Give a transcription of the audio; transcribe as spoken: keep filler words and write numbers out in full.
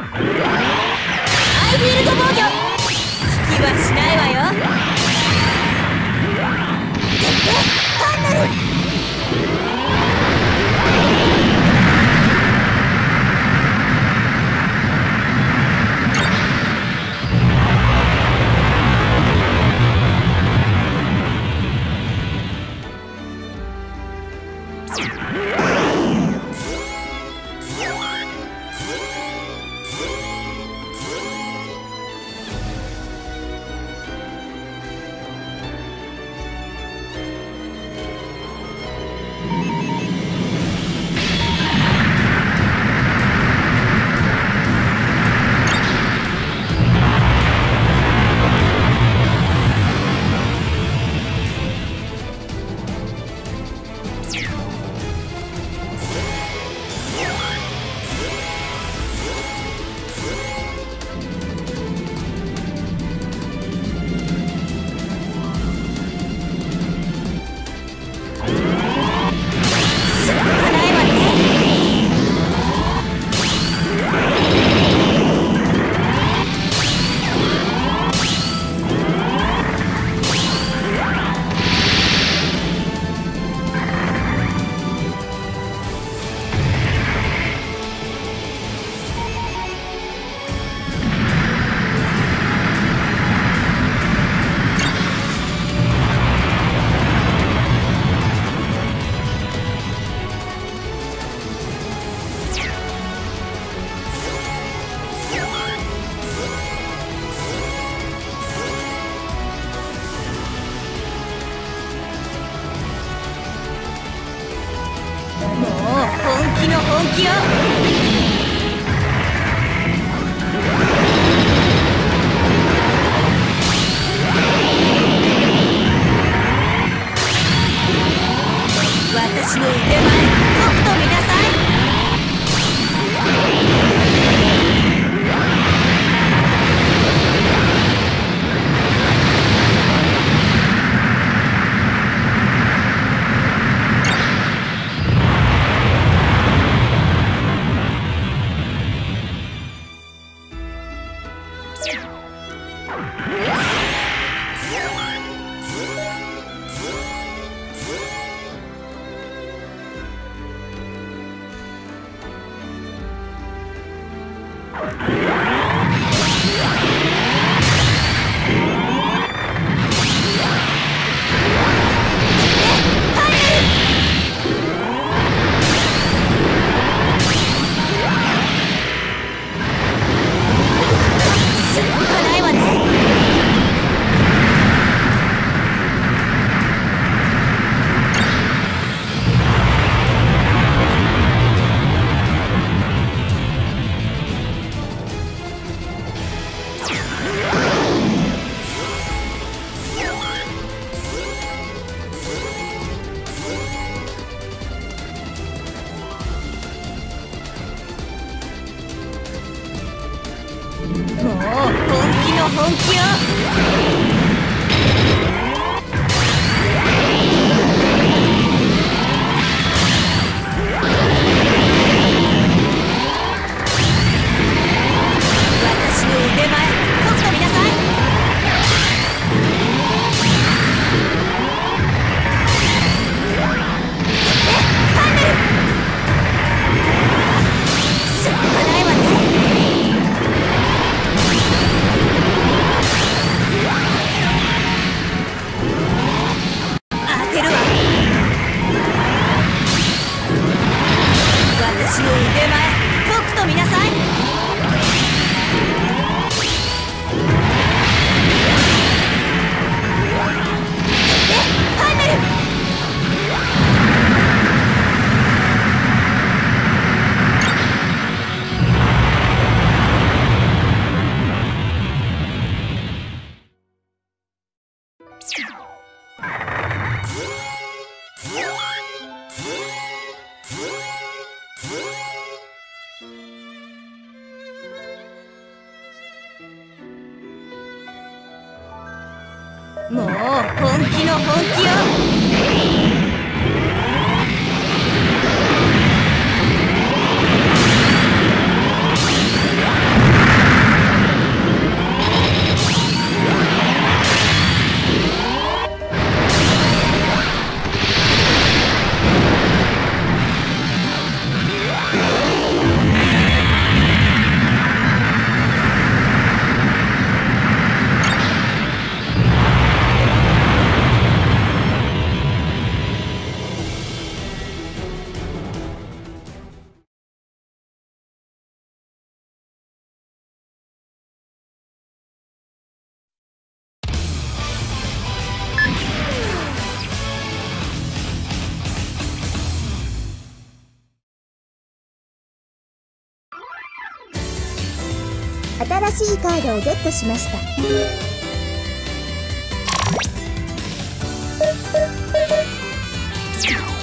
アイフィールド防御、効きはしないわよ。えっ、単なるもう本気の本気よ。新しいカードをゲットしました。